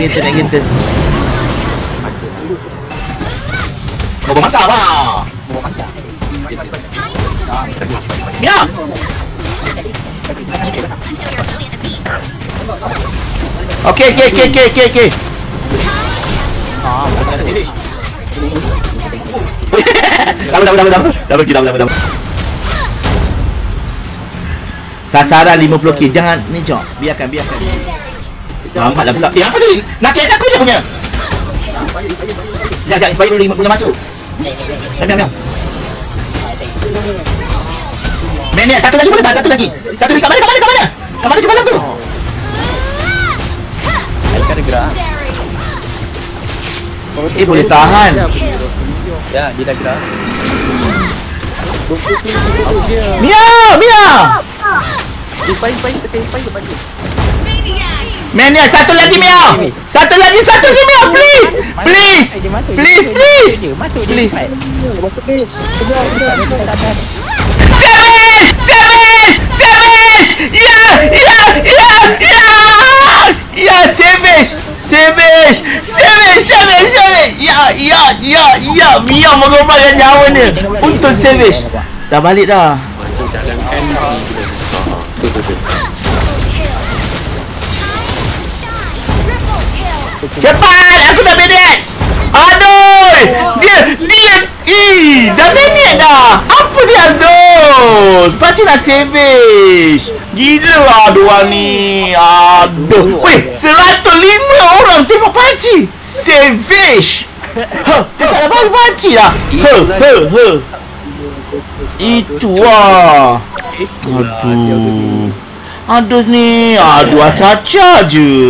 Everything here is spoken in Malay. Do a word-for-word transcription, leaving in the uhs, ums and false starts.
gitu, kayak gitu. Mau masalah. Ya. Oke, oke, oke, oke, oke. Ah, dari sini. Double, double, double, double, double, double, double. Sasaran lima puluh k, jangan ni cok, biarkan, biarkan. Lama dah pula. Eh, apa ni? Nak kes aku je punya. Jangan, jangan, sebalik dulu lima puluh masuk. Jangan, jangan. Nenek, satu lagi boleh tak? Satu lagi. Satu lagi, kat mana, kat mana, kat mana? Kat mana cepat tu? Alkan dia gerak. Eh, boleh tahan. Ya, dia dah gerak. Mia, Mia. Ipai, ipai, ipai, ipai, ipai. Mania, satu lagi Mia. Satu lagi, satu lagi Mia, please. Please. Please, please. Please. Savish! Savish! Ya, ya, ya, ya. Ya, Savish. Savish. Savish, Savish, Savish. Ya, ya, ya, ya. Mia mengorbankan nyawa dia untuk Savish. Dah balik dah. Tuh, tuh, tuh. Cepat! Aku dah menet! Aduh! Dia, dia, ih, dah menet dah! Apa dia aduh? Pacu nak Savish! Gila lah diorang ni! Aduh! Weh! seratus lima orang tengok Pacu! Savish! Huh! Dia tak dapat Pacu lah! Huh! Huh! Huh! Itu lah! Aduh, aduh ni, aduh caca je.